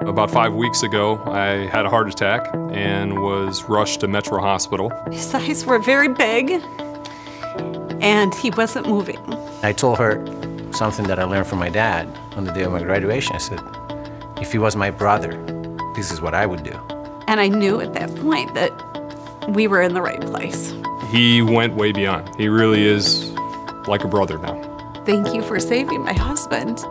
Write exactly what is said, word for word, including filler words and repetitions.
About five weeks ago, I had a heart attack and was rushed to Metro Hospital. His eyes were very big, and he wasn't moving. I told her something that I learned from my dad on the day of my graduation. I said, if he was my brother, this is what I would do. And I knew at that point that we were in the right place. He went way beyond. He really is like a brother now. Thank you for saving my husband.